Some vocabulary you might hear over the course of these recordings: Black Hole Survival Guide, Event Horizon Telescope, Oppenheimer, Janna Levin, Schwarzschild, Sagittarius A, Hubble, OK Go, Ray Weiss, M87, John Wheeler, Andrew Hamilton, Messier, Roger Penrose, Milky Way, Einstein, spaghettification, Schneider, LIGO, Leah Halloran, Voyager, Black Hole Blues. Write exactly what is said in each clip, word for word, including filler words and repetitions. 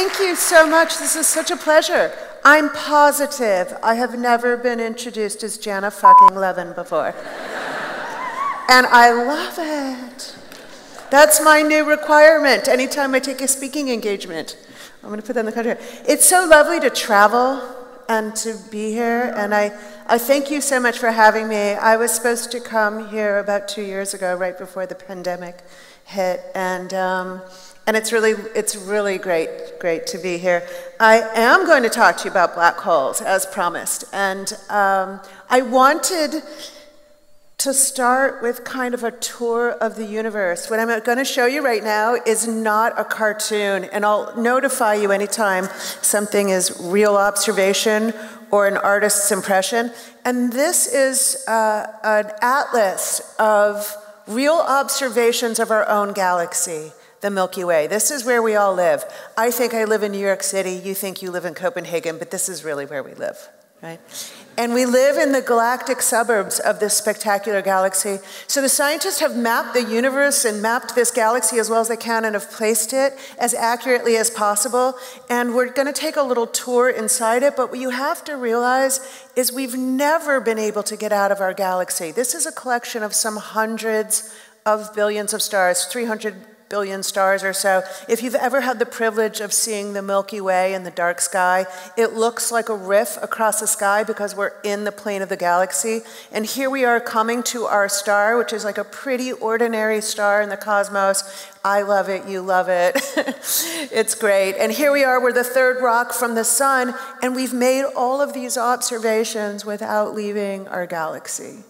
Thank you so much. This is such a pleasure. I'm positive I have never been introduced as Janna fucking Levin before. And I love it. That's my new requirement. Anytime I take a speaking engagement, I'm going to put that in the contract. It's so lovely to travel and to be here. And I, I thank you so much for having me. I was supposed to come here about two years ago, right before the pandemic hit. And, um, and it's really, it's really great, great to be here. I am going to talk to you about black holes, as promised. And um, I wanted to start with kind of a tour of the universe. What I'm gonna show you right now is not a cartoon, and I'll notify you anytime something is real observation or an artist's impression. And this is uh, an atlas of real observations of our own galaxy, the Milky Way. This is where we all live. I think I live in New York City, you think you live in Copenhagen, but this is really where we live, right? And we live in the galactic suburbs of this spectacular galaxy. So the scientists have mapped the universe and mapped this galaxy as well as they can and have placed it as accurately as possible. And we're gonna take a little tour inside it, but what you have to realize is we've never been able to get out of our galaxy. This is a collection of some hundreds of billions of stars, three hundred billion stars or so. If you've ever had the privilege of seeing the Milky Way in the dark sky, it looks like a riff across the sky because we're in the plane of the galaxy. And here we are coming to our star, which is like a pretty ordinary star in the cosmos. I love it, you love it. It's great. And here we are, we're the third rock from the sun, and we've made all of these observations without leaving our galaxy,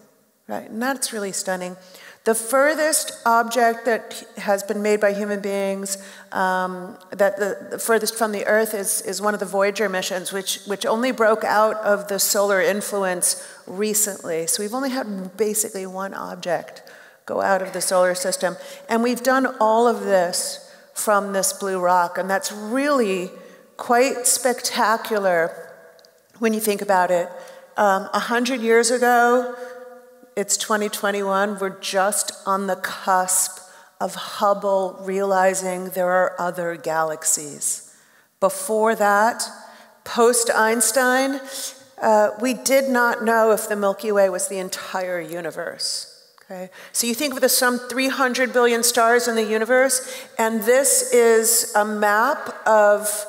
right? And that's really stunning. The furthest object that has been made by human beings, um, that the, the furthest from the Earth is, is one of the Voyager missions, which, which only broke out of the solar influence recently. So we've only had basically one object go out of the solar system. And we've done all of this from this blue rock. And that's really quite spectacular when you think about it. Um, a hundred years ago, it's twenty twenty-one, we're just on the cusp of Hubble realizing there are other galaxies. Before that, post-Einstein, uh, we did not know if the Milky Way was the entire universe, okay? So you think of the some three hundred billion stars in the universe, and this is a map of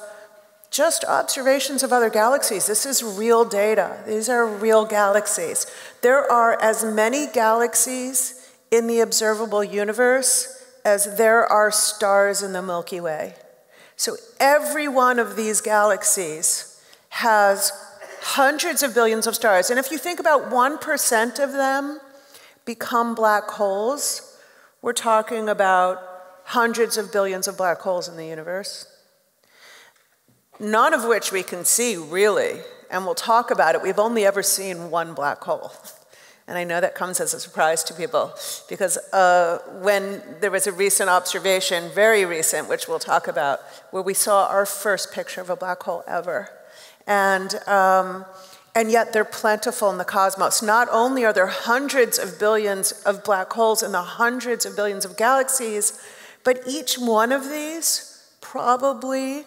just observations of other galaxies. This is real data. These are real galaxies. There are as many galaxies in the observable universe as there are stars in the Milky Way. So every one of these galaxies has hundreds of billions of stars. And if you think about one percent of them become black holes, we're talking about hundreds of billions of black holes in the universe. None of which we can see, really, and we'll talk about it. We've only ever seen one black hole. And I know that comes as a surprise to people, because uh, when there was a recent observation, very recent, which we'll talk about, where we saw our first picture of a black hole ever. And, um, and yet they're plentiful in the cosmos. Not only are there hundreds of billions of black holes in the hundreds of billions of galaxies, but each one of these probably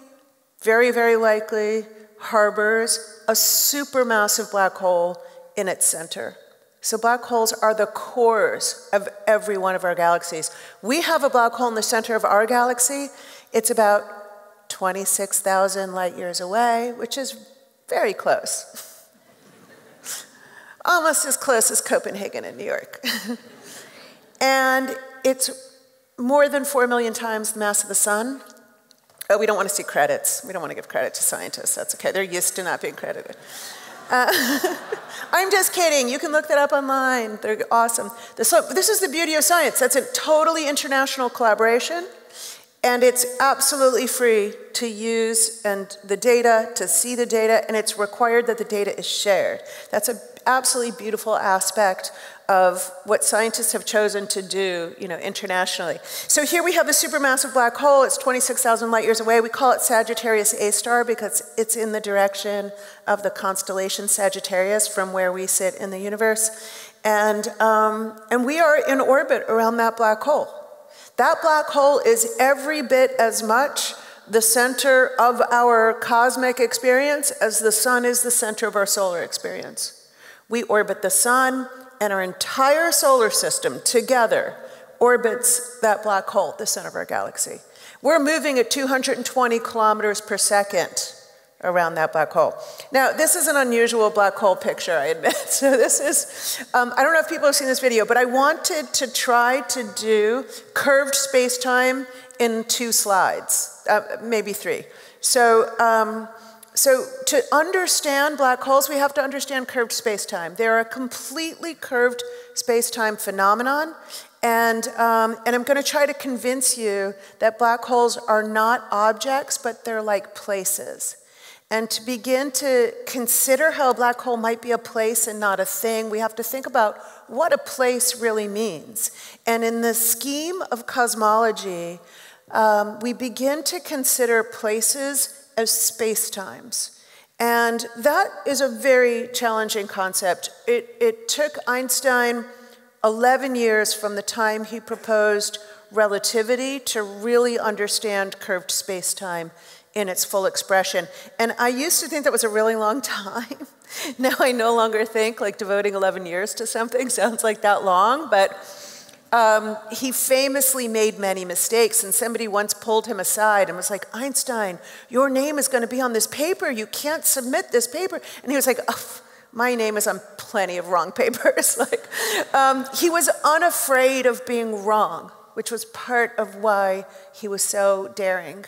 very, very likely harbors a supermassive black hole in its center. So black holes are the cores of every one of our galaxies. We have a black hole in the center of our galaxy. It's about twenty-six thousand light years away, which is very close. Almost as close as Copenhagen and New York. And it's more than four million times the mass of the sun. Oh, we don't want to see credits. We don't want to give credit to scientists. That's okay. They're used to not being credited. Uh, I'm just kidding. You can look that up online. They're awesome. So this is the beauty of science. That's a totally international collaboration. And it's absolutely free to use and the data, to see the data, and it's required that the data is shared. That's an absolutely beautiful aspect of what scientists have chosen to do, you know, internationally. So here we have a supermassive black hole. It's twenty-six thousand light years away. We call it Sagittarius A star because it's in the direction of the constellation Sagittarius from where we sit in the universe. And, um, and we are in orbit around that black hole. That black hole is every bit as much the center of our cosmic experience as the sun is the center of our solar experience. We orbit the sun, and our entire solar system together orbits that black hole, the center of our galaxy. We're moving at two hundred twenty kilometers per second around that black hole. Now, this is an unusual black hole picture, I admit. So this is, um, I don't know if people have seen this video, but I wanted to try to do curved space-time in two slides, uh, maybe three. So, um, so to understand black holes, we have to understand curved space-time. They're a completely curved space-time phenomenon, and, um, and I'm gonna try to convince you that black holes are not objects, but they're like places. And to begin to consider how a black hole might be a place and not a thing, we have to think about what a place really means. And in the scheme of cosmology, um, we begin to consider places as spacetimes. And that is a very challenging concept. It, it took Einstein eleven years from the time he proposed relativity to really understand curved spacetime in its full expression. And I used to think that was a really long time. Now I no longer think like devoting eleven years to something sounds like that long, but um, he famously made many mistakes, and somebody once pulled him aside and was like, Einstein, your name is gonna be on this paper. You can't submit this paper. And he was like, oh, my name is on plenty of wrong papers. Like, um, he was unafraid of being wrong, which was part of why he was so daring.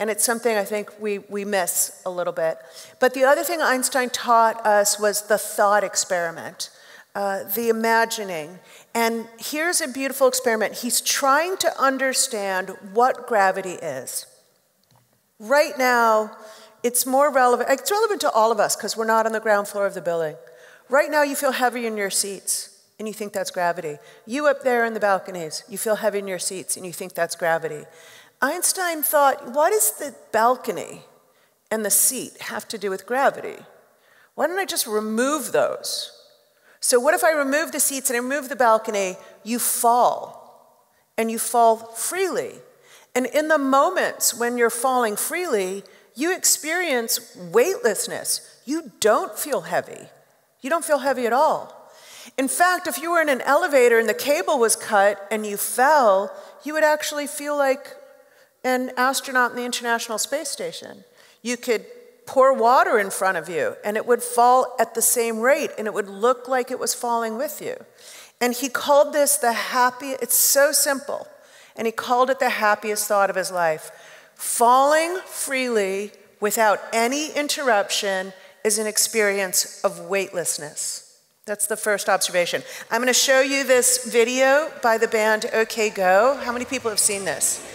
And it's something I think we, we miss a little bit. But the other thing Einstein taught us was the thought experiment, uh, the imagining. And here's a beautiful experiment. He's trying to understand what gravity is. Right now, it's more relevant. It's relevant to all of us because we're not on the ground floor of the building. Right now, you feel heavy in your seats, and you think that's gravity. You up there in the balconies, you feel heavy in your seats, and you think that's gravity. Einstein thought, what does the balcony and the seat have to do with gravity? Why don't I just remove those? So what if I remove the seats and I remove the balcony? You fall, and you fall freely. And in the moments when you're falling freely, you experience weightlessness. You don't feel heavy. You don't feel heavy at all. In fact, if you were in an elevator and the cable was cut and you fell, you would actually feel like an astronaut in the International Space Station. You could pour water in front of you and it would fall at the same rate and it would look like it was falling with you. And he called this the happy, it's so simple, and he called it the happiest thought of his life. Falling freely without any interruption is an experience of weightlessness. That's the first observation. I'm gonna show you this video by the band OK Go. How many people have seen this?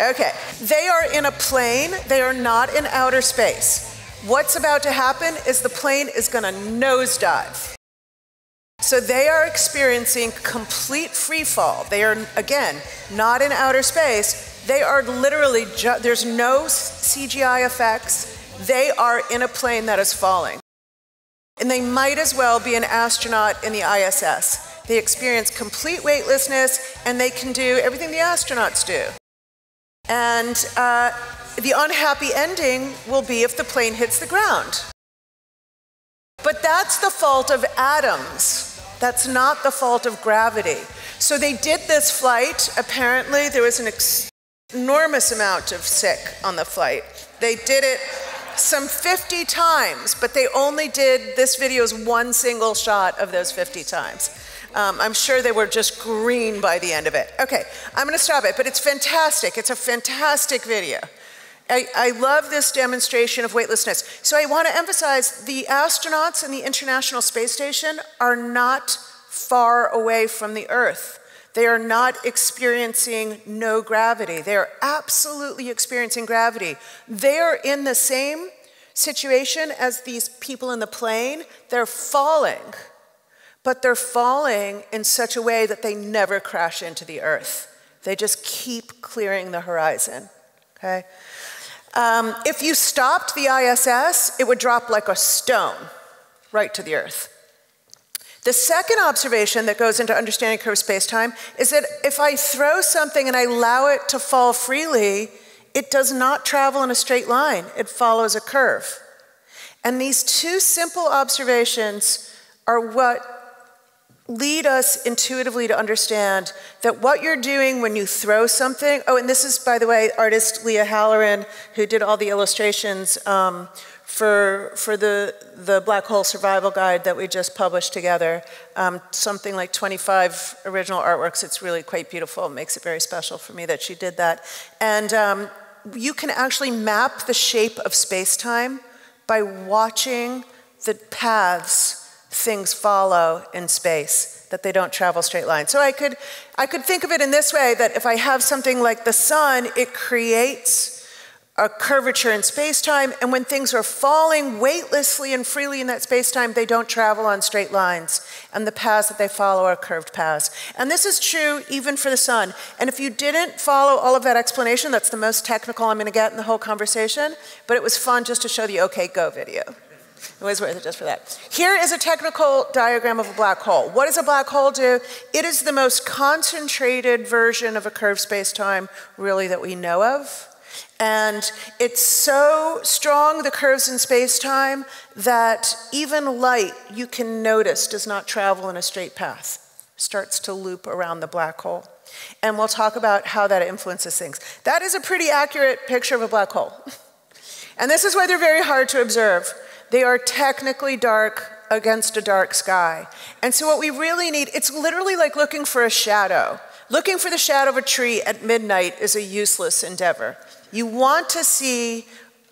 Okay, they are in a plane, they are not in outer space. What's about to happen is the plane is gonna nosedive. So they are experiencing complete free fall. They are, again, not in outer space. They are literally, there's no C G I effects. They are in a plane that is falling. And they might as well be an astronaut in the I S S. They experience complete weightlessness and they can do everything the astronauts do. And uh, the unhappy ending will be if the plane hits the ground. But that's the fault of atoms. That's not the fault of gravity. So they did this flight. Apparently, there was an enormous amount of sick on the flight. They did it some fifty times, but they only did this video's one single shot of those fifty times. Um, I'm sure they were just green by the end of it. Okay, I'm gonna stop it, but it's fantastic. It's a fantastic video. I, I love this demonstration of weightlessness. So I wanna emphasize the astronauts in the International Space Station are not far away from the Earth. They are not experiencing no gravity. They are absolutely experiencing gravity. They are in the same situation as these people in the plane. They're falling. But they're falling in such a way that they never crash into the Earth. They just keep clearing the horizon, okay? Um, if you stopped the I S S, it would drop like a stone right to the Earth. The second observation that goes into understanding curved space-time is that if I throw something and I allow it to fall freely, It does not travel in a straight line. It follows a curve. And these two simple observations are what lead us intuitively to understand that what you're doing when you throw something, oh, and this is, by the way, artist Leah Halloran, who did all the illustrations um, for, for the, the Black Hole Survival Guide that we just published together, um, something like twenty-five original artworks. It's really quite beautiful. It makes it very special for me that she did that. And um, you can actually map the shape of space-time by watching the paths things follow in space, that they don't travel straight lines. So I could, I could think of it in this way, that if I have something like the sun, it creates a curvature in space-time, and when things are falling weightlessly and freely in that space-time, they don't travel on straight lines, and the paths that they follow are curved paths. And this is true even for the sun. And if you didn't follow all of that explanation, that's the most technical I'm gonna get in the whole conversation, but it was fun just to show the OK Go video. It was worth it just for that. Here is a technical diagram of a black hole. What does a black hole do? It is the most concentrated version of a curved space-time, really, that we know of. And it's so strong, the curves in space-time, that even light, you can notice, does not travel in a straight path. It starts to loop around the black hole. And we'll talk about how that influences things. That is a pretty accurate picture of a black hole. And this is why they're very hard to observe. They are technically dark against a dark sky. And so what we really need, it's literally like looking for a shadow. Looking for the shadow of a tree at midnight is a useless endeavor. You want to see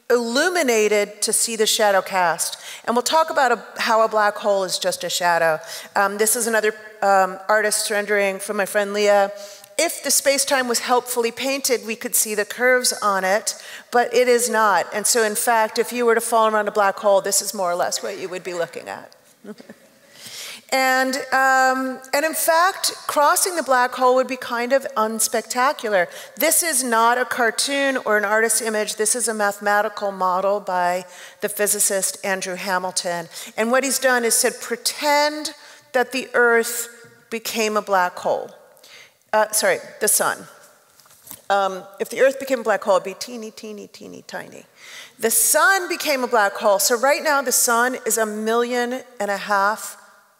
illuminated to see the shadow cast. And we'll talk about a, how a black hole is just a shadow. Um, this is another um, artist's rendering from my friend Leah. If the space-time was helpfully painted, we could see the curves on it, but it is not. And so in fact, if you were to fall around a black hole, this is more or less what you would be looking at. and, um, and in fact, crossing the black hole would be kind of unspectacular. This is not a cartoon or an artist's image. This is a mathematical model by the physicist Andrew Hamilton. And what he's done is said, pretend that the Earth became a black hole. Uh, sorry, the sun. Um, if the Earth became a black hole, it'd be teeny, teeny, teeny, tiny. The sun became a black hole. So right now, the sun is a million and a half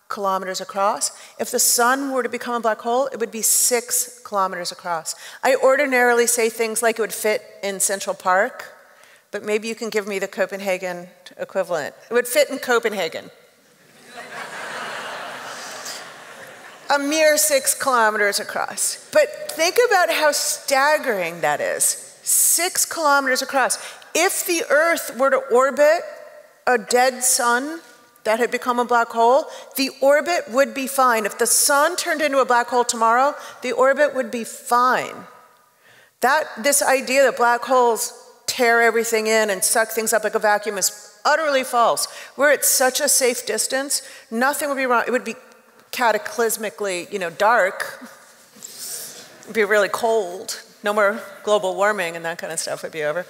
kilometers across. If the sun were to become a black hole, it would be six kilometers across. I ordinarily say things like it would fit in Central Park, but maybe you can give me the Copenhagen equivalent. It would fit in Copenhagen. A mere six kilometers across. But think about how staggering that is. Six kilometers across. If the Earth were to orbit a dead sun that had become a black hole, the orbit would be fine. If the sun turned into a black hole tomorrow, the orbit would be fine. That, this idea that black holes tear everything in and suck things up like a vacuum is utterly false. We're at such a safe distance, nothing would be wrong. It would be cataclysmically, you know, dark. It'd be really cold. No more global warming and that kind of stuff would be over.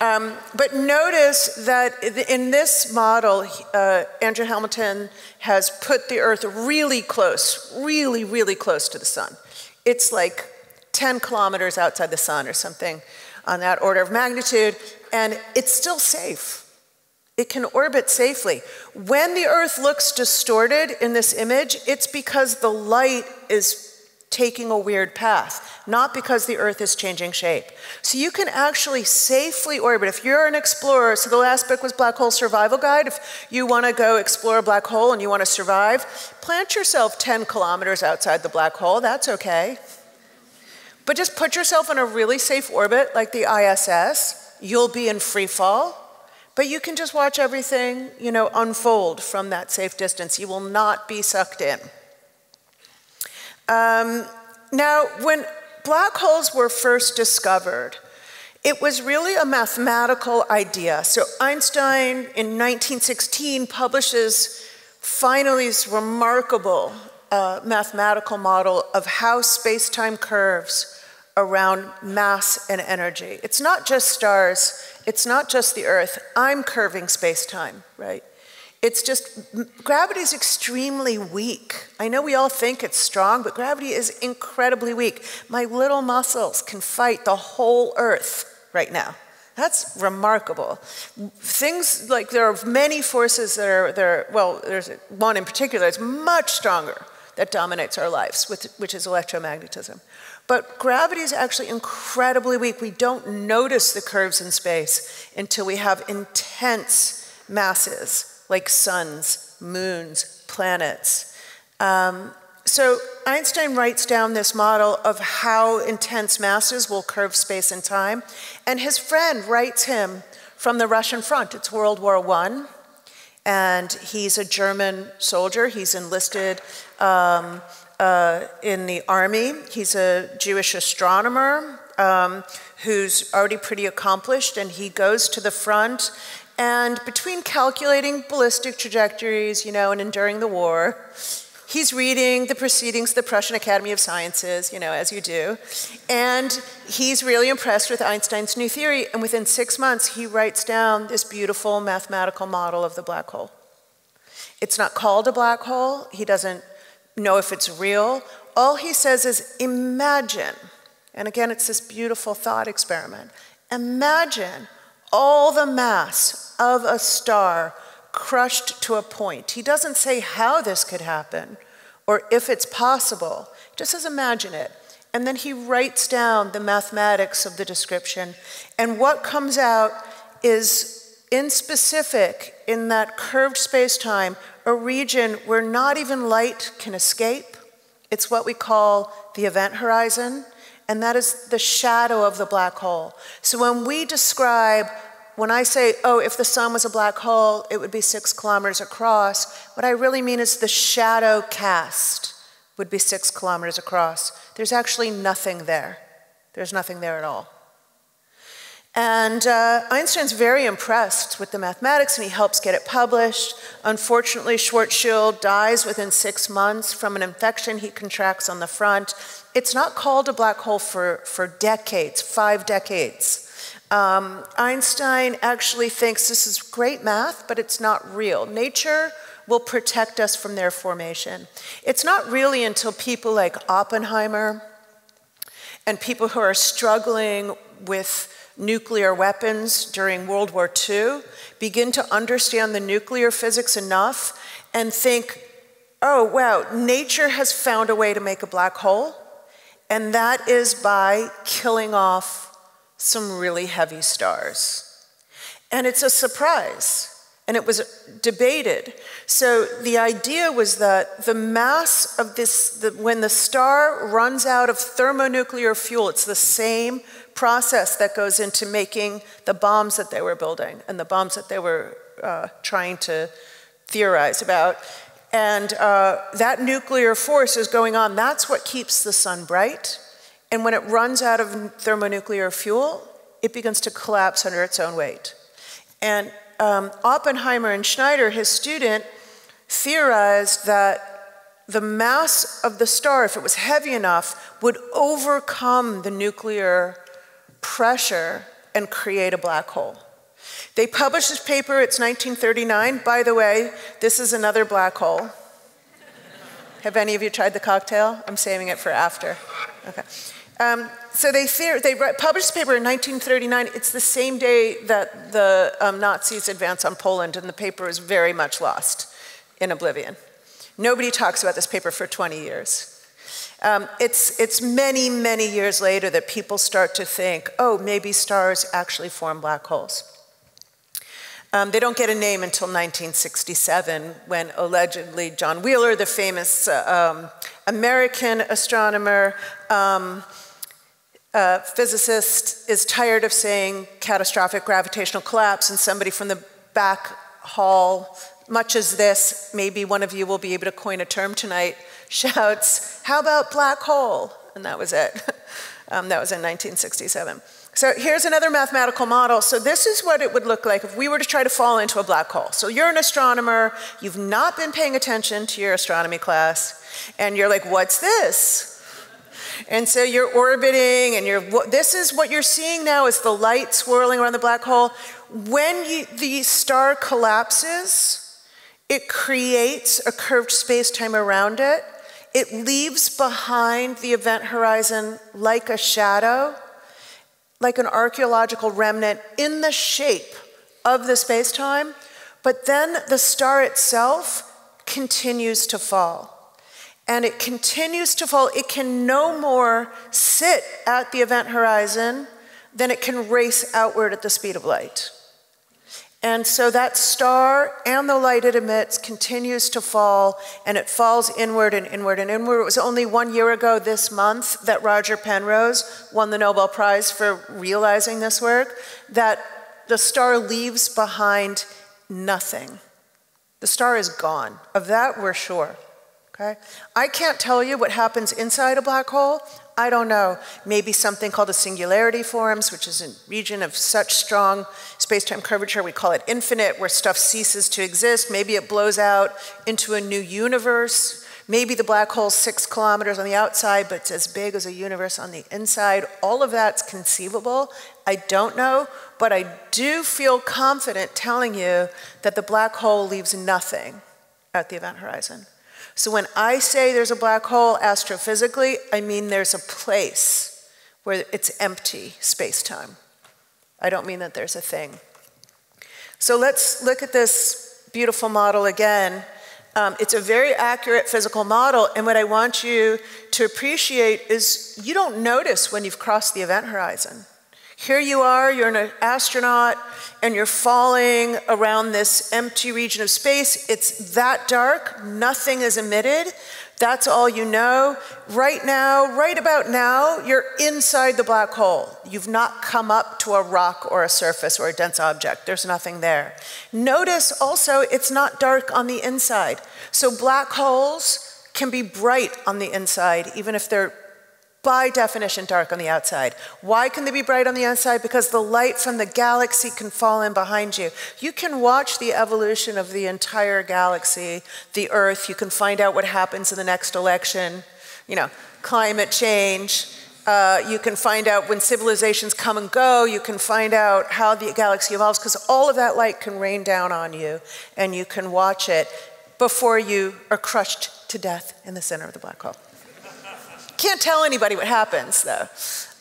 Um, but notice that in this model, uh, Andrew Hamilton has put the Earth really close, really, really close to the sun. It's like ten kilometers outside the sun or something on that order of magnitude, and it's still safe. It can orbit safely. When the Earth looks distorted in this image, it's because the light is taking a weird path, not because the Earth is changing shape. So you can actually safely orbit. If you're an explorer, so the last book was Black Hole Survival Guide. If you want to go explore a black hole and you want to survive, plant yourself ten kilometers outside the black hole. That's okay. But just put yourself in a really safe orbit like the I S S. You'll be in free fall. But you can just watch everything, you know, unfold from that safe distance. You will not be sucked in. Um, now, when black holes were first discovered, it was really a mathematical idea. So Einstein, in nineteen sixteen, publishes finally this remarkable uh, mathematical model of how space-time curves around mass and energy. It's not just stars, it's not just the Earth. I'm curving space-time, right? It's just, gravity is extremely weak. I know we all think it's strong, but gravity is incredibly weak. My little muscles can fight the whole Earth. right now. That's remarkable. Things like there are many forces that are there. Well, there's one in particular that's much stronger that dominates our lives, with, which is electromagnetism. But gravity is actually incredibly weak. We don't notice the curves in space until we have intense masses like suns, moons, planets. Um, so Einstein writes down this model of how intense masses will curve space and time. And his friend writes him from the Russian front. It's World War One. And he's a German soldier. He's enlisted um, uh, in the army. He's a Jewish astronomer um, who's already pretty accomplished, and he goes to the front. And between calculating ballistic trajectories, you know, and enduring the war, he's reading the Proceedings of the Prussian Academy of Sciences, you know, as you do. And he's really impressed with Einstein's new theory. And within six months, he writes down this beautiful mathematical model of the black hole. It's not called a black hole. He doesn't know if it's real. All he says is, imagine. And again, it's this beautiful thought experiment. Imagine all the mass of a star crushed to a point. He doesn't say how this could happen or if it's possible. Just as imagine it. And then he writes down the mathematics of the description. And what comes out is, in specific, in that curved space-time, a region where not even light can escape. It's what we call the event horizon. And that is the shadow of the black hole. So when we describe When I say, oh, if the sun was a black hole, it would be six kilometers across, what I really mean is the shadow cast would be six kilometers across. There's actually nothing there. There's nothing there at all. And uh, Einstein's very impressed with the mathematics, and he helps get it published. Unfortunately, Schwarzschild dies within six months from an infection he contracts on the front. It's not called a black hole for, for decades, five decades. Um, Einstein actually thinks this is great math, but it's not real. Nature will protect us from their formation. It's not really until people like Oppenheimer and people who are struggling with nuclear weapons during World War Two begin to understand the nuclear physics enough and think, oh, wow, nature has found a way to make a black hole, and that is by killing off some really heavy stars. And it's a surprise. And it was debated. So the idea was that the mass of this, the, when the star runs out of thermonuclear fuel, it's the same process that goes into making the bombs that they were building and the bombs that they were uh, trying to theorize about. And uh, that nuclear force is going on. That's what keeps the sun bright. And when it runs out of thermonuclear fuel, it begins to collapse under its own weight. And um, Oppenheimer and Schneider, his student, theorized that the mass of the star, if it was heavy enough, would overcome the nuclear pressure and create a black hole. They published this paper. It's nineteen thirty-nine. By the way, this is another black hole. Have any of you tried the cocktail? I'm saving it for after. Okay. Um, so they, they published a paper in nineteen thirty-nine. It's the same day that the um, Nazis advance on Poland, and the paper is very much lost in oblivion. Nobody talks about this paper for twenty years. Um, it's, it's many, many years later that people start to think, oh, maybe stars actually form black holes. Um, they don't get a name until nineteen sixty-seven, when allegedly John Wheeler, the famous uh, um, American astronomer, um, uh, physicist, is tired of saying catastrophic gravitational collapse, and somebody from the back hall, much as this, maybe one of you will be able to coin a term tonight, shouts, how about black hole? And that was it. um, that was in nineteen sixty-seven. So here's another mathematical model. So this is what it would look like if we were to try to fall into a black hole. So you're an astronomer, you've not been paying attention to your astronomy class, and you're like, what's this? And so you're orbiting, and you're, this is what you're seeing now is the light swirling around the black hole. When you, the star collapses, it creates a curved space-time around it. It leaves behind the event horizon like a shadow. like an archaeological remnant in the shape of the space-time, but then the star itself continues to fall. And it continues to fall. It can no more sit at the event horizon than it can race outward at the speed of light. And so that star and the light it emits continues to fall, and it falls inward and inward and inward. It was only one year ago this month that Roger Penrose won the Nobel Prize for realizing this work, that the star leaves behind nothing. The star is gone. Of that, we're sure. Okay? I can't tell you what happens inside a black hole. I don't know, maybe something called a singularity forms, which is a region of such strong space-time curvature, we call it infinite, where stuff ceases to exist. Maybe it blows out into a new universe. Maybe the black hole's six kilometers on the outside, but it's as big as a universe on the inside. All of that's conceivable. I don't know, but I do feel confident telling you that the black hole leaves nothing at the event horizon. So when I say there's a black hole astrophysically, I mean there's a place where it's empty space-time. I don't mean that there's a thing. So let's look at this beautiful model again. Um, it's a very accurate physical model, and what I want you to appreciate is you don't notice when you've crossed the event horizon. Here you are, you're an astronaut, and you're falling around this empty region of space. It's that dark, nothing is emitted. That's all you know. Right now, right about now, you're inside the black hole. You've not come up to a rock or a surface or a dense object. There's nothing there. Notice also, it's not dark on the inside. So black holes can be bright on the inside, even if they're by definition dark on the outside. Why can they be bright on the outside? Because the light from the galaxy can fall in behind you. You can watch the evolution of the entire galaxy, the Earth. You can find out what happens in the next election, you know, climate change. Uh, you can find out when civilizations come and go. You can find out how the galaxy evolves, because all of that light can rain down on you, and you can watch it before you are crushed to death in the center of the black hole. Can't tell anybody what happens, though.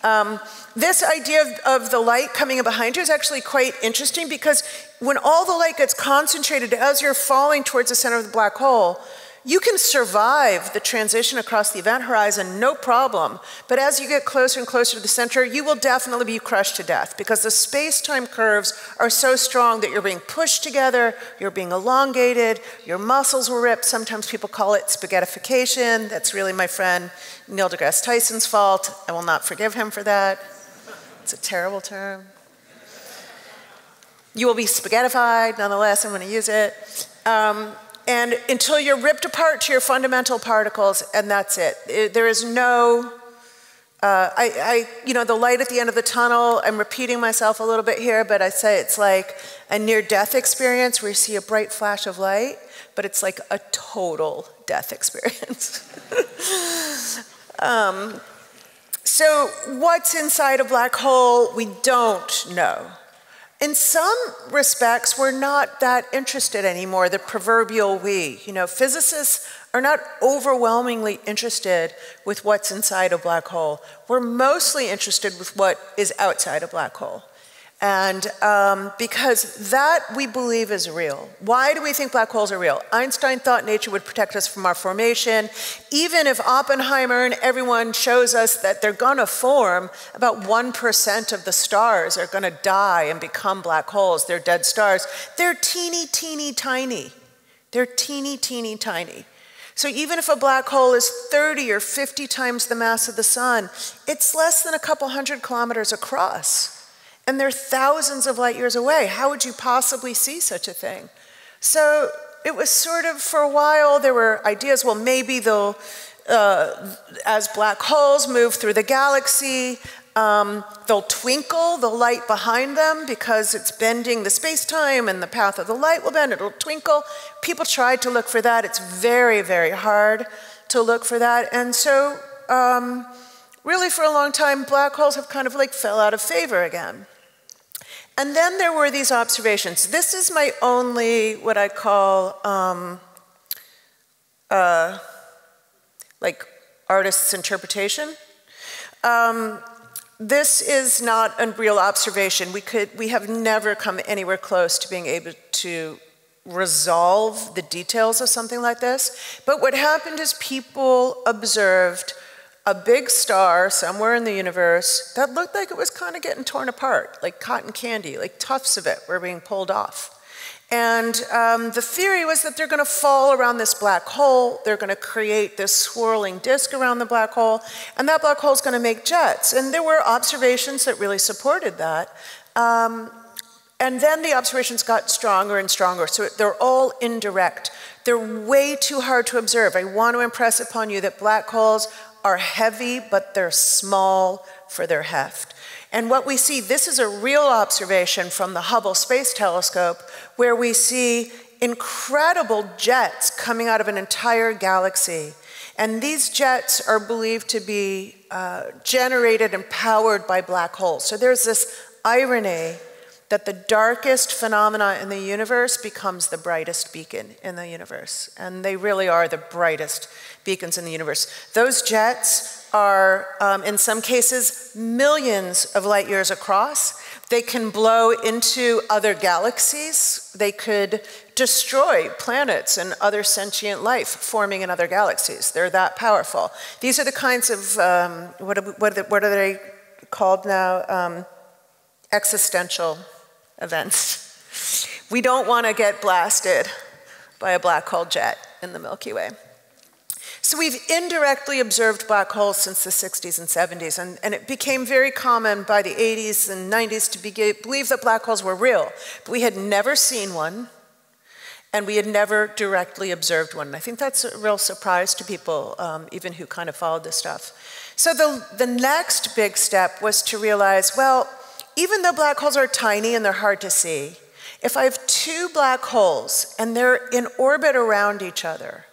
Um, this idea of, of the light coming in behind you is actually quite interesting, because when all the light gets concentrated as you're falling towards the center of the black hole, you can survive the transition across the event horizon, no problem. But as you get closer and closer to the center, you will definitely be crushed to death, because the space-time curves are so strong that you're being pushed together, you're being elongated, your muscles will rip. Sometimes people call it spaghettification. That's really my friend Neil deGrasse Tyson's fault. I will not forgive him for that. It's a terrible term. You will be spaghettified, nonetheless, I'm gonna use it. Um, And until you're ripped apart to your fundamental particles, and that's it. There is no, uh, I, I, you know, the light at the end of the tunnel, I'm repeating myself a little bit here, but I say it's like a near-death experience where you see a bright flash of light, but it's like a total death experience. um, so what's inside a black hole? We don't know. In some respects, we're not that interested anymore, the proverbial we. You know, physicists are not overwhelmingly interested with what's inside a black hole. We're mostly interested with what is outside a black hole. And um, because that we believe is real. Why do we think black holes are real? Einstein thought nature would protect us from our formation. Even if Oppenheimer and everyone shows us that they're gonna form, about one percent of the stars are gonna die and become black holes. They're dead stars. They're teeny, teeny, tiny. They're teeny, teeny, tiny. So even if a black hole is thirty or fifty times the mass of the sun, it's less than a couple hundred kilometers across. And they're thousands of light years away. How would you possibly see such a thing? So it was sort of, for a while, there were ideas, well, maybe they'll, uh, as black holes move through the galaxy, um, they'll twinkle the light behind them because it's bending the space-time and the path of the light will bend, it'll twinkle. People tried to look for that. It's very, very hard to look for that. And so, um, really for a long time, black holes have kind of like fell out of favor again. And then there were these observations. This is my only, what I call, um, uh, like artist's interpretation. Um, This is not a real observation. We could, we have never come anywhere close to being able to resolve the details of something like this. But what happened is people observed a big star somewhere in the universe that looked like it was kind of getting torn apart, like cotton candy, like tufts of it were being pulled off. And um, the theory was that they're going to fall around this black hole, they're going to create this swirling disk around the black hole, and that black hole is going to make jets. And there were observations that really supported that. Um, and then the observations got stronger and stronger, so they're all indirect. They're way too hard to observe. I want to impress upon you that black holes are heavy, but they're small for their heft. And what we see, this is a real observation from the Hubble Space Telescope, where we see incredible jets coming out of an entire galaxy. And these jets are believed to be uh, generated and powered by black holes. So there's this irony that the darkest phenomena in the universe becomes the brightest beacon in the universe. And they really are the brightest beacons in the universe. Those jets are, um, in some cases, millions of light years across. They can blow into other galaxies. They could destroy planets and other sentient life forming in other galaxies. They're that powerful. These are the kinds of, um, what, are, what, are, what are they called now? Um, existential events. We don't want to get blasted by a black hole jet in the Milky Way. So we've indirectly observed black holes since the sixties and seventies, and, and it became very common by the eighties and nineties to begin, believe that black holes were real. But we had never seen one, and we had never directly observed one. And I think that's a real surprise to people, um, even who kind of followed this stuff. So the, the next big step was to realize, well, even though black holes are tiny and they're hard to see, if I have two black holes and they're in orbit around each other,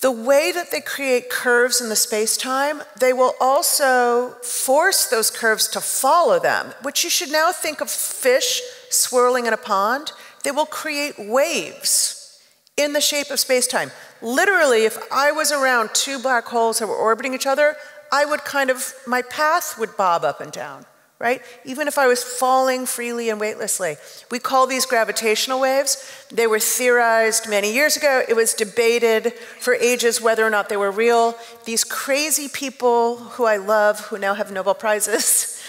the way that they create curves in the space-time, they will also force those curves to follow them, which you should now think of fish swirling in a pond. They will create waves in the shape of space-time. Literally, if I was around two black holes that were orbiting each other, I would kind of, my path would bob up and down, right? Even if I was falling freely and weightlessly. We call these gravitational waves. They were theorized many years ago. It was debated for ages whether or not they were real. These crazy people who I love, who now have Nobel Prizes,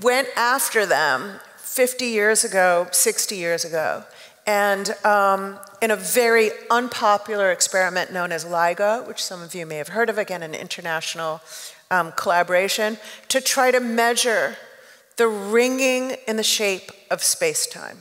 went after them fifty years ago, sixty years ago. And um, in a very unpopular experiment known as LIGO, which some of you may have heard of, again, an international um, collaboration, to try to measure the ringing in the shape of space-time.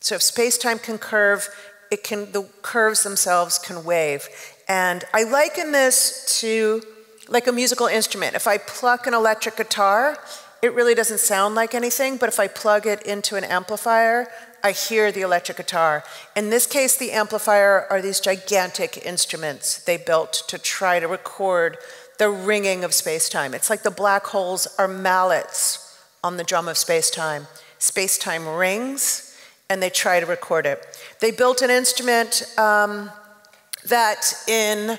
So if space-time can curve, it can, the curves themselves can wave. And I liken this to like a musical instrument. If I pluck an electric guitar, it really doesn't sound like anything, but if I plug it into an amplifier, I hear the electric guitar. In this case, the amplifier are these gigantic instruments they built to try to record the ringing of space-time. It's like the black holes are mallets on the drum of space-time. Space-time rings, and they try to record it. They built an instrument um, that in,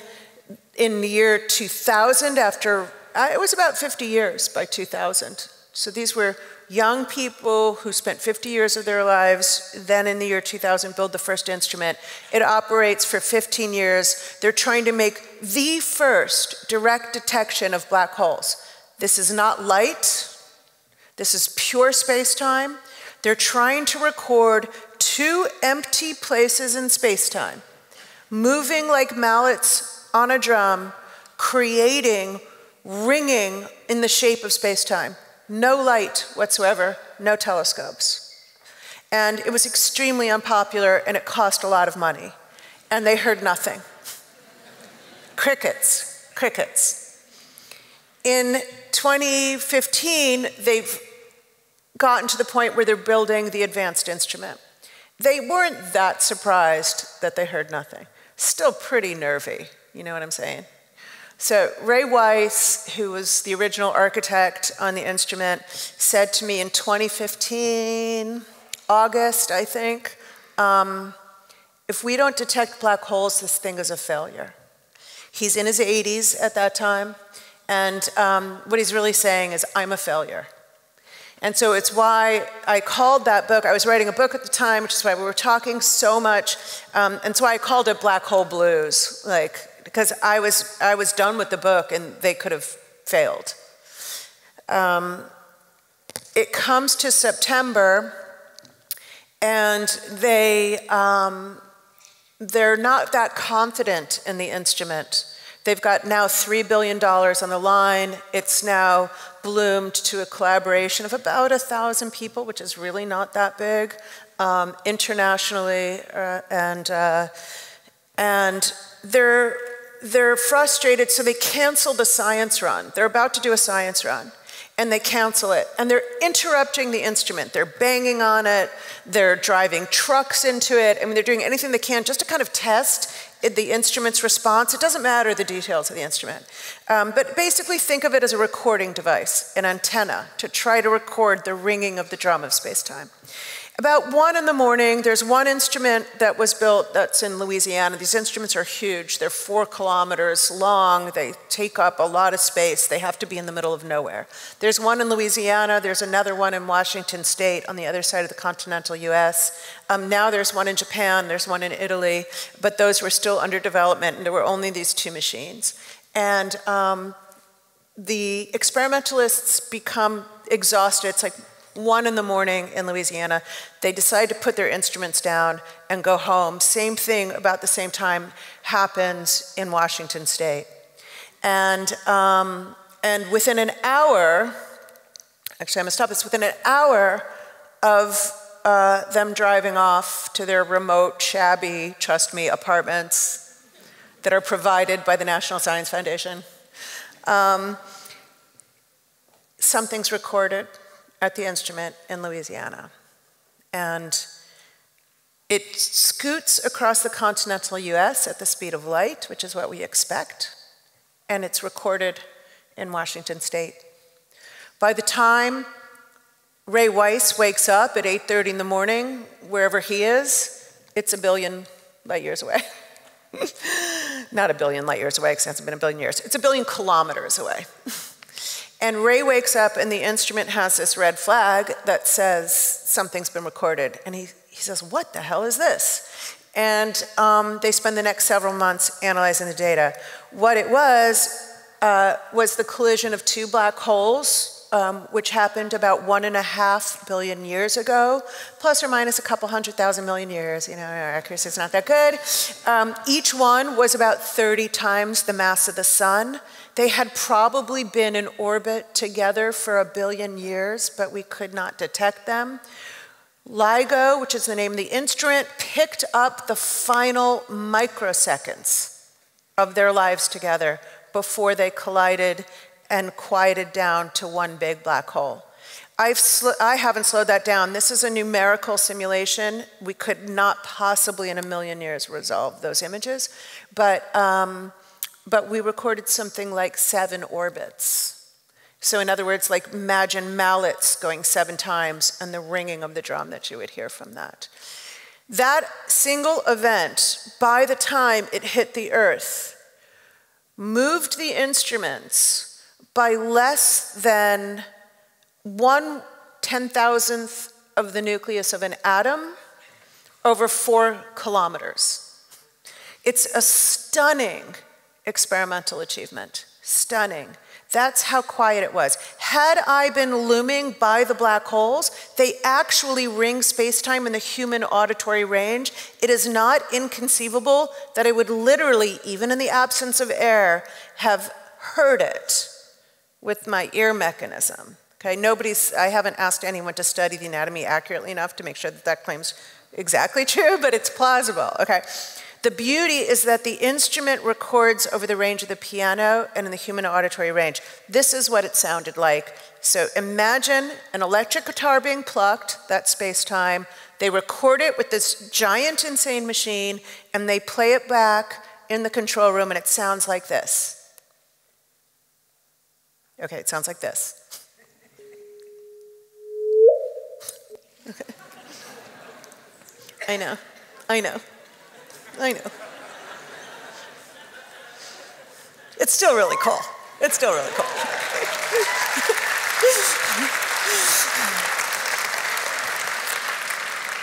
in the year two thousand, after, uh, it was about fifty years by two thousand. So these were young people who spent fifty years of their lives, then in the year two thousand, build the first instrument. It operates for fifteen years. They're trying to make the first direct detection of black holes. This is not light. This is pure space-time. They're trying to record two empty places in space-time, moving like mallets on a drum, creating ringing in the shape of space-time. No light whatsoever, no telescopes. And it was extremely unpopular, and it cost a lot of money. And they heard nothing. Crickets, crickets. In twenty fifteen, they've gotten to the point where they're building the advanced instrument. They weren't that surprised that they heard nothing. Still pretty nervy, you know what I'm saying? So Ray Weiss, who was the original architect on the instrument, said to me in twenty fifteen, August, I think, um, if we don't detect black holes, this thing is a failure. He's in his eighties at that time. And um, what he's really saying is, I'm a failure. And so it's why I called that book, I was writing a book at the time, which is why we were talking so much, um, and so I called it Black Hole Blues, like, because I was, I was done with the book and they could have failed. Um, it comes to September, and they, um, they're not that confident in the instrument. They've got now three billion dollars on the line. It's now bloomed to a collaboration of about one thousand people, which is really not that big, um, internationally. Uh, and uh, and they're, they're frustrated, so they cancel the science run. They're about to do a science run, and they cancel it. And they're interrupting the instrument. They're banging on it. They're driving trucks into it. I mean, they're doing anything they can just to kind of test the instrument's response. It doesn't matter the details of the instrument. Um, but basically think of it as a recording device, an antenna, to try to record the ringing of the drum of space-time. About one in the morning, there's one instrument that was built that's in Louisiana. These instruments are huge. They're four kilometers long. They take up a lot of space. They have to be in the middle of nowhere. There's one in Louisiana. There's another one in Washington State on the other side of the continental U S. Um, now there's one in Japan. There's one in Italy. But those were still under development, and there were only these two machines. And um, the experimentalists become exhausted. It's like one in the morning in Louisiana. They decide to put their instruments down and go home. Same thing about the same time happens in Washington State. And, um, and within an hour, actually I'm gonna stop this, within an hour of uh, them driving off to their remote, shabby, trust me, apartments that are provided by the National Science Foundation, um, something's recorded at the instrument in Louisiana. And it scoots across the continental U S at the speed of light, which is what we expect, and it's recorded in Washington State. By the time Ray Weiss wakes up at eight thirty in the morning, wherever he is, it's a billion light years away. Not a billion light years away, because it hasn't been a billion years. It's a billion kilometers away. And Ray wakes up, and the instrument has this red flag that says something's been recorded. And he, he says, what the hell is this? And um, they spend the next several months analyzing the data. What it was, uh, was the collision of two black holes, um, which happened about one and a half billion years ago, plus or minus a couple hundred thousand million years. You know, our accuracy is not that good. Um, each one was about thirty times the mass of the sun. They had probably been in orbit together for a billion years, but we could not detect them. LIGO, which is the name of the instrument, picked up the final microseconds of their lives together before they collided and quieted down to one big black hole. I've sl I haven't slowed that down. This is a numerical simulation. We could not possibly in a million years resolve those images, but um, But we recorded something like seven orbits. So in other words, like imagine mallets going seven times and the ringing of the drum that you would hear from that. That single event, by the time it hit the Earth, moved the instruments by less than one ten thousandth of the nucleus of an atom over four kilometers. It's a stunning experimental achievement. Stunning. That's how quiet it was. Had I been looming by the black holes, they actually ring space-time in the human auditory range. It is not inconceivable that I would literally, even in the absence of air, have heard it with my ear mechanism. Okay, nobody's, I haven't asked anyone to study the anatomy accurately enough to make sure that that claim's exactly true, but it's plausible, okay? The beauty is that the instrument records over the range of the piano and in the human auditory range. This is what it sounded like. So imagine an electric guitar being plucked, that's space-time. They record it with this giant insane machine and they play it back in the control room and it sounds like this. Okay, it sounds like this. Okay. I know, I know. I know. It's still really cool. It's still really cool.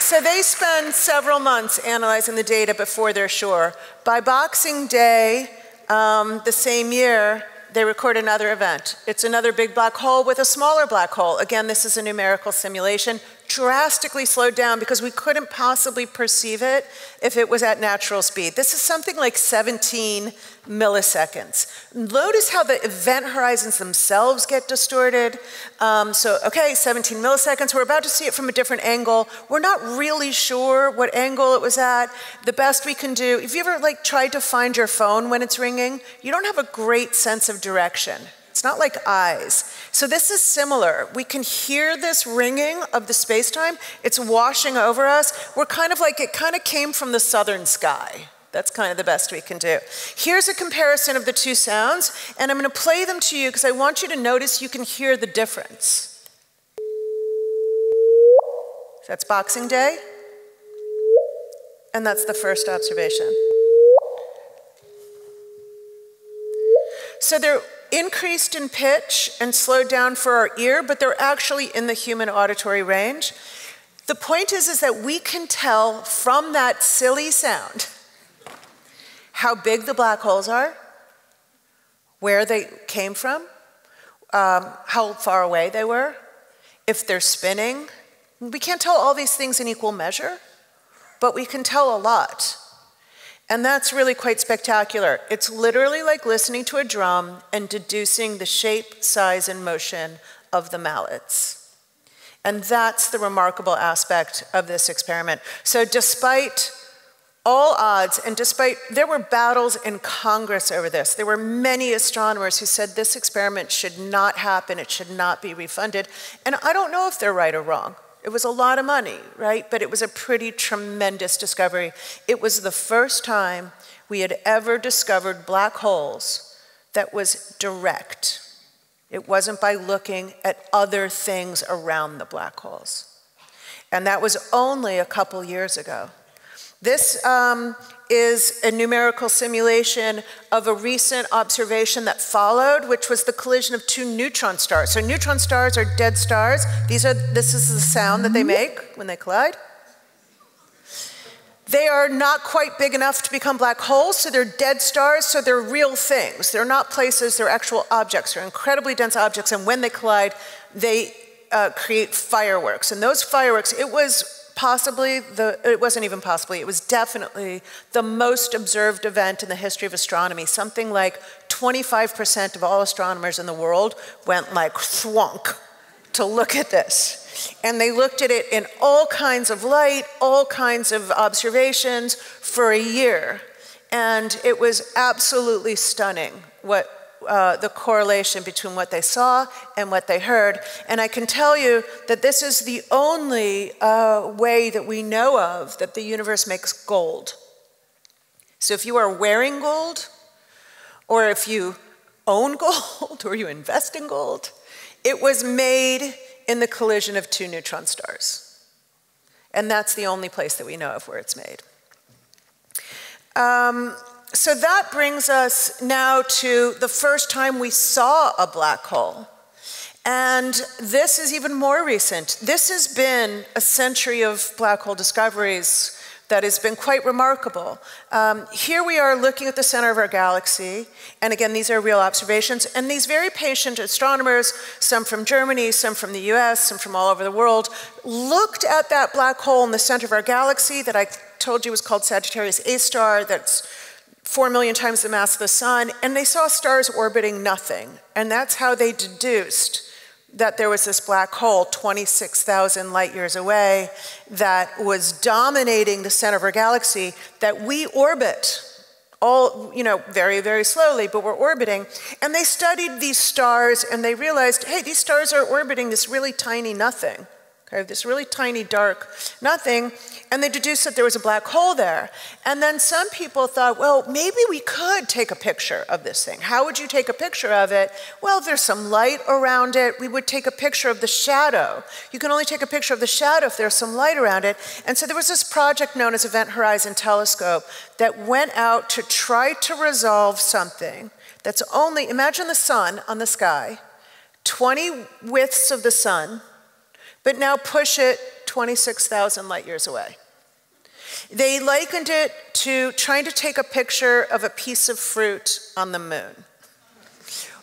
So they spend several months analyzing the data before they're sure. By Boxing Day, um, the same year, they record another event. It's another big black hole with a smaller black hole. Again, this is a numerical simulation, drastically slowed down because we couldn't possibly perceive it if it was at natural speed. This is something like seventeen milliseconds. Notice how the event horizons themselves get distorted. Um, so, okay, seventeen milliseconds, we're about to see it from a different angle. We're not really sure what angle it was at. The best we can do, if you ever like tried to find your phone when it's ringing, you don't have a great sense of direction. It's not like eyes. So this is similar. We can hear this ringing of the space-time. It's washing over us. We're kind of like, it kind of came from the southern sky. That's kind of the best we can do. Here's a comparison of the two sounds, and I'm going to play them to you because I want you to notice you can hear the difference. That's Boxing Day. And that's the first observation. So there increased in pitch and slowed down for our ear, but they're actually in the human auditory range. The point is, is that we can tell from that silly sound how big the black holes are, where they came from, um, how far away they were, if they're spinning. We can't tell all these things in equal measure, but we can tell a lot. And that's really quite spectacular. It's literally like listening to a drum and deducing the shape, size, and motion of the mallets. And that's the remarkable aspect of this experiment. So despite all odds, and despite, there were battles in Congress over this. There were many astronomers who said this experiment should not happen, it should not be refunded. And I don't know if they're right or wrong. It was a lot of money, right? But it was a pretty tremendous discovery. It was the first time we had ever discovered black holes that was direct. It wasn't by looking at other things around the black holes. And that was only a couple years ago. This um, is a numerical simulation of a recent observation that followed, which was the collision of two neutron stars. So neutron stars are dead stars. These are, this is the sound that they make when they collide. They are not quite big enough to become black holes, so they're dead stars, so they're real things. They're not places, they're actual objects. They're incredibly dense objects, and when they collide, they uh, create fireworks. And those fireworks, it was Possibly, the, it wasn't even possibly, it was definitely the most observed event in the history of astronomy. Something like twenty-five percent of all astronomers in the world went like thwonk to look at this. And they looked at it in all kinds of light, all kinds of observations for a year. And it was absolutely stunning what Uh, the correlation between what they saw and what they heard. And I can tell you that this is the only uh, way that we know of that the universe makes gold. So if you are wearing gold, or if you own gold, or you invest in gold, it was made in the collision of two neutron stars. And that's the only place that we know of where it's made. Um, So that brings us now to the first time we saw a black hole. And this is even more recent. This has been a century of black hole discoveries that has been quite remarkable. Um, here we are looking at the center of our galaxy. And again, these are real observations. And these very patient astronomers, some from Germany, some from the U S, some from all over the world, looked at that black hole in the center of our galaxy that I told you was called Sagittarius A star, that's four million times the mass of the sun, and they saw stars orbiting nothing. And that's how they deduced that there was this black hole twenty-six thousand light years away that was dominating the center of our galaxy that we orbit, all, you know, very, very slowly, but we're orbiting. And they studied these stars and they realized, hey, these stars are orbiting this really tiny nothing. Okay, this really tiny dark nothing, and they deduced that there was a black hole there. And then some people thought, well, maybe we could take a picture of this thing. How would you take a picture of it? Well, if there's some light around it, we would take a picture of the shadow. You can only take a picture of the shadow if there's some light around it. And so there was this project known as Event Horizon Telescope that went out to try to resolve something that's only, imagine the sun on the sky, twenty widths of the sun, but now push it twenty-six thousand light years away. They likened it to trying to take a picture of a piece of fruit on the moon.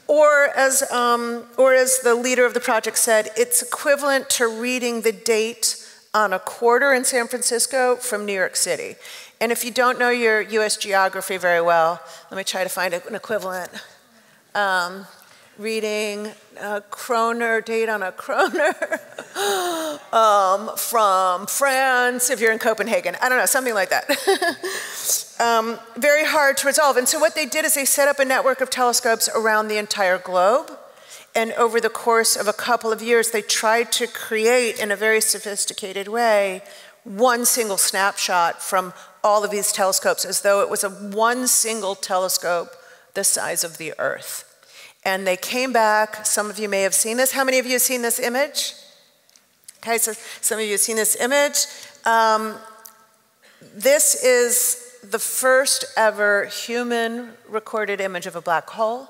Or as, um, or as the leader of the project said, it's equivalent to reading the date on a quarter in San Francisco from New York City. And if you don't know your U S geography very well, let me try to find an equivalent. Um, reading a kroner, date on a kroner, um, from France, if you're in Copenhagen. I don't know, something like that. um, very hard to resolve. And so what they did is they set up a network of telescopes around the entire globe. And over the course of a couple of years, they tried to create, in a very sophisticated way, one single snapshot from all of these telescopes, as though it was a one single telescope the size of the Earth. And they came back. Some of you may have seen this. How many of you have seen this image? Okay, so some of you have seen this image. Um, this is the first ever human recorded image of a black hole.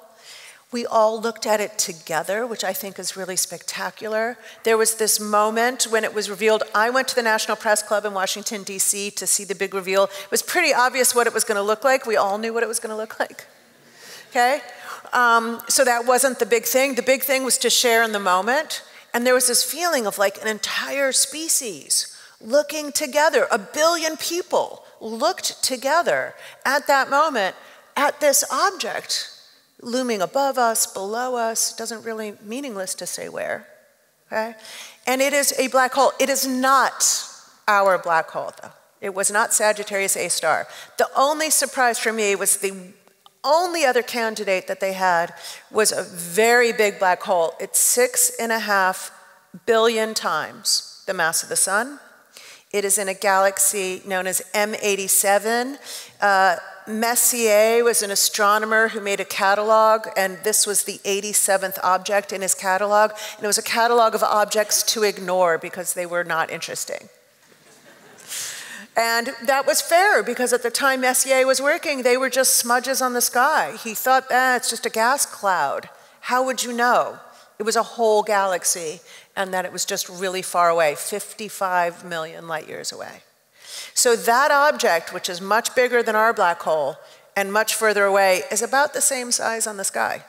We all looked at it together, which I think is really spectacular. There was this moment when it was revealed. I went to the National Press Club in Washington, D C to see the big reveal. It was pretty obvious what it was gonna look like. We all knew what it was gonna look like, okay? Um, so that wasn't the big thing. The big thing was to share in the moment. And there was this feeling of like an entire species looking together. A billion people looked together at that moment at this object looming above us, below us. It doesn't really, meaningless to say where, okay? And it is a black hole. It is not our black hole, though. It was not Sagittarius A star. The only surprise for me was the only other candidate that they had was a very big black hole. It's six and a half billion times the mass of the sun. It is in a galaxy known as M eighty-seven. Uh, Messier was an astronomer who made a catalog, and this was the eighty-seventh object in his catalog. And it was a catalog of objects to ignore because they were not interesting. And that was fair, because at the time Messier was working, they were just smudges on the sky. He thought, ah, it's just a gas cloud. How would you know? It was a whole galaxy, and that it was just really far away, fifty-five million light years away. So that object, which is much bigger than our black hole and much further away, is about the same size on the sky.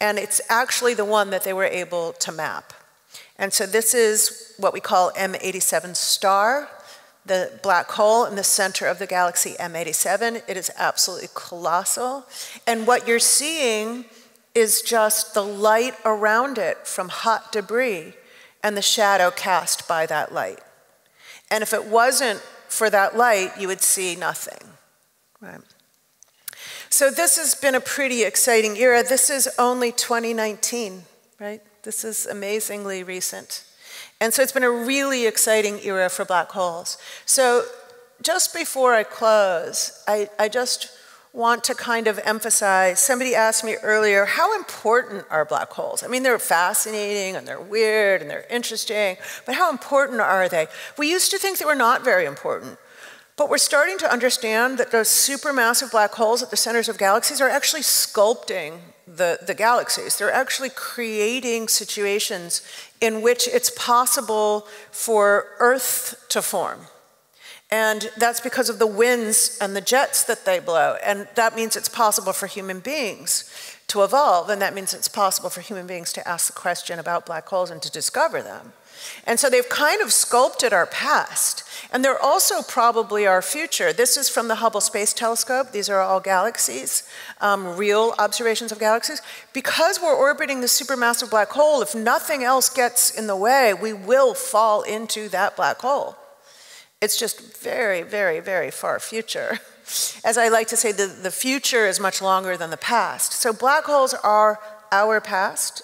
And it's actually the one that they were able to map. And so this is what we call M eighty-seven star, the black hole in the center of the galaxy M eighty-seven. It is absolutely colossal. And what you're seeing is just the light around it from hot debris and the shadow cast by that light. And if it wasn't for that light, you would see nothing, right? So this has been a pretty exciting era. This is only twenty nineteen, right? This is amazingly recent. And so it's been a really exciting era for black holes. So just before I close, I, I just want to kind of emphasize, somebody asked me earlier, how important are black holes? I mean, they're fascinating and they're weird and they're interesting, but how important are they? We used to think they were not very important, but we're starting to understand that those supermassive black holes at the centers of galaxies are actually sculpting the, the galaxies. They're actually creating situations in which it's possible for Earth to form. And that's because of the winds and the jets that they blow. And that means it's possible for human beings to evolve, and that means it's possible for human beings to ask the question about black holes and to discover them. And so they've kind of sculpted our past, and they're also probably our future. This is from the Hubble Space Telescope. These are all galaxies, um, real observations of galaxies. Because we're orbiting the supermassive black hole, if nothing else gets in the way, we will fall into that black hole. It's just very, very, very far future. As I like to say, the, the future is much longer than the past. So black holes are our past,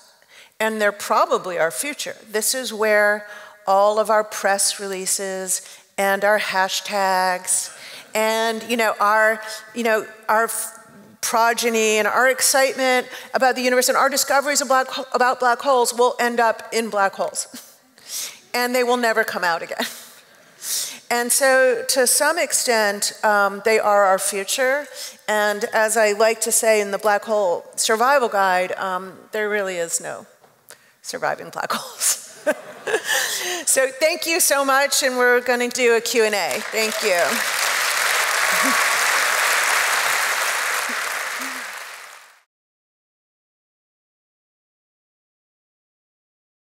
and they're probably our future. This is where all of our press releases and our hashtags and, you know, our, you know, our progeny and our excitement about the universe and our discoveries of black, about black holes will end up in black holes. And they will never come out again. And so, to some extent, um, they are our future. And as I like to say in the Black Hole Survival Guide, um, there really is no surviving black holes. So thank you so much, and we're going to do a Q and A. Thank you.